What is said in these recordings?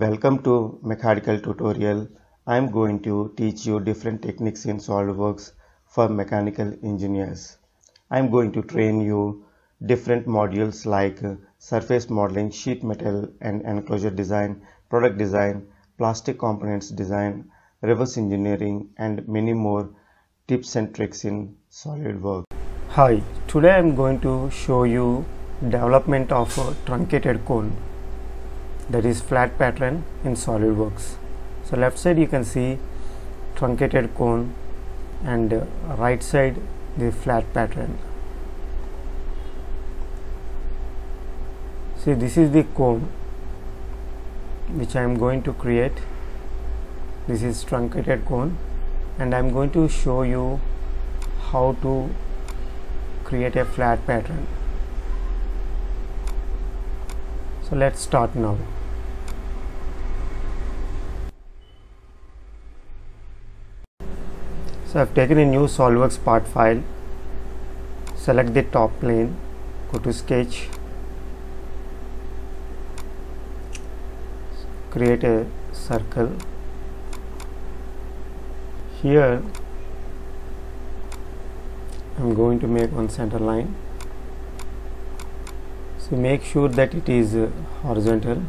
Welcome to mechanical tutorial. I am going to teach you different techniques in SOLIDWORKS for mechanical engineers. I am going to train you different modules like surface modeling, sheet metal and enclosure design, product design, plastic components design, reverse engineering and many more tips and tricks in SOLIDWORKS. Hi, today I am going to show you development of a truncated cone, that is flat pattern, in SOLIDWORKS. So left side you can see truncated cone and right side the flat pattern. See, this is the cone which I am going to create. This is truncated cone and I am going to show you how to create a flat pattern. So let's start now. So I have taken a new SOLIDWORKS part file, select the top plane, go to sketch, create a circle. Here I am going to make one center line. So make sure that it is horizontal.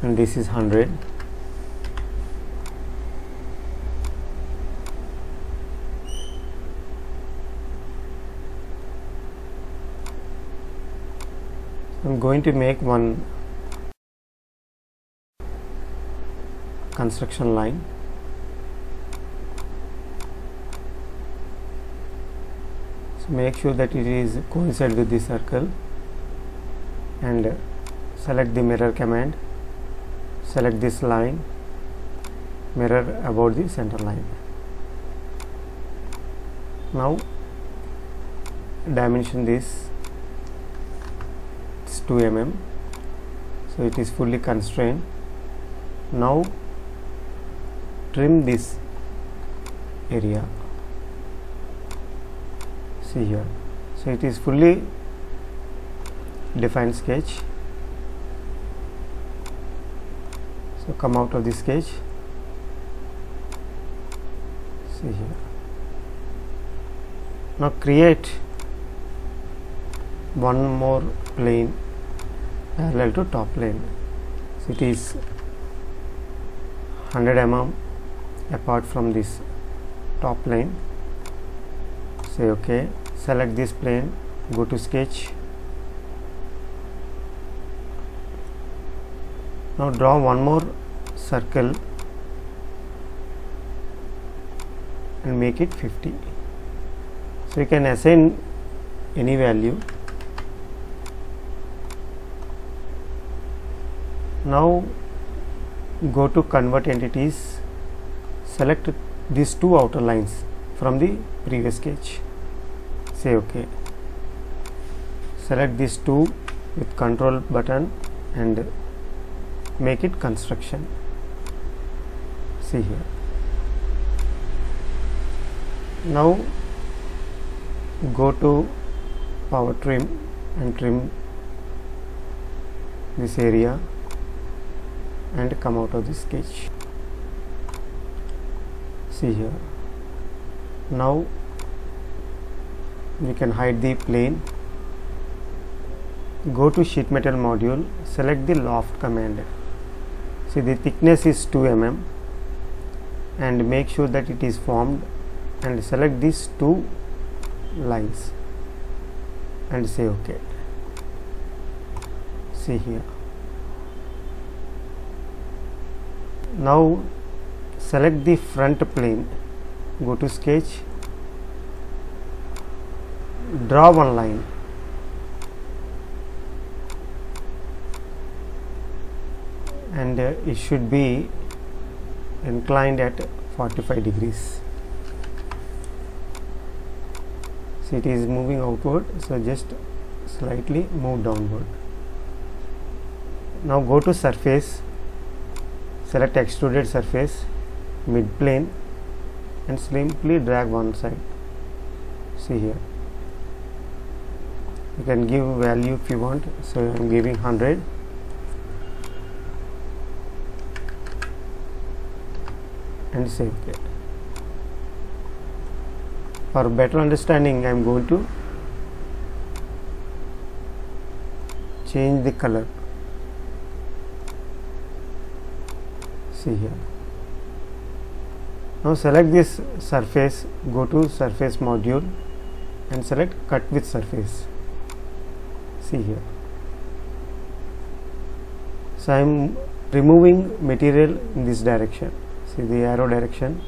And this is 100. I'm going to make one construction line. So make sure that it is coincide with the circle and select the mirror command. Select this line, mirror about the center line. Now dimension this, it's 2 mm, so it is fully constrained. Now trim this area, see here, so it is fully defined sketch. So come out of the sketch, see here. Now create one more plane parallel to top plane. So it is 100 mm apart from this top plane. Say OK, select this plane, go to sketch. Now draw one more circle and make it 50. So you can assign any value. Now go to convert entities, select these two outer lines from the previous sketch. Say OK. Select these two with control button and make it construction. See here. Now go to power trim and trim this area and come out of the sketch. See here. Now we can hide the plane. Go to sheet metal module, select the loft command. See, the thickness is 2 mm and make sure that it is formed and select these two lines and say OK. See here. Now select the front plane, go to sketch, draw one line. And it should be inclined at 45 degrees. See, it is moving outward, so just slightly move downward. Now go to surface, select extruded surface, mid plane, and simply drag one side. See here. you can give value if you want. So I am giving 100. And save it. For better understanding, I am going to change the color. See here. Now select this surface, go to surface module and select cut with surface. See here. So I am removing material in this direction. See the arrow direction.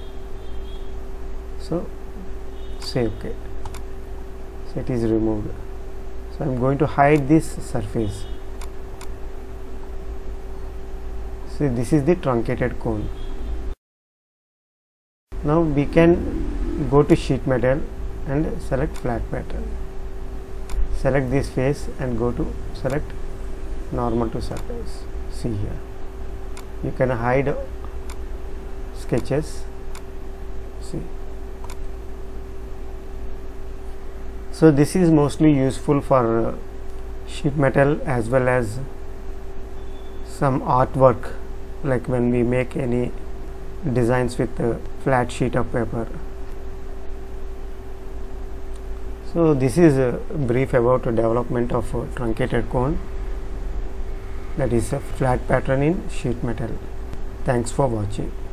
So save it. So it is removed. So I am going to hide this surface. See, this is the truncated cone. Now we can go to sheet metal and select flat pattern. Select this face and go to select normal to surface. See here. You can hide sketches. See. So this is mostly useful for sheet metal as well as some artwork, like when we make any designs with a flat sheet of paper. So this is a brief about the development of a truncated cone, that is a flat pattern in sheet metal. Thanks for watching.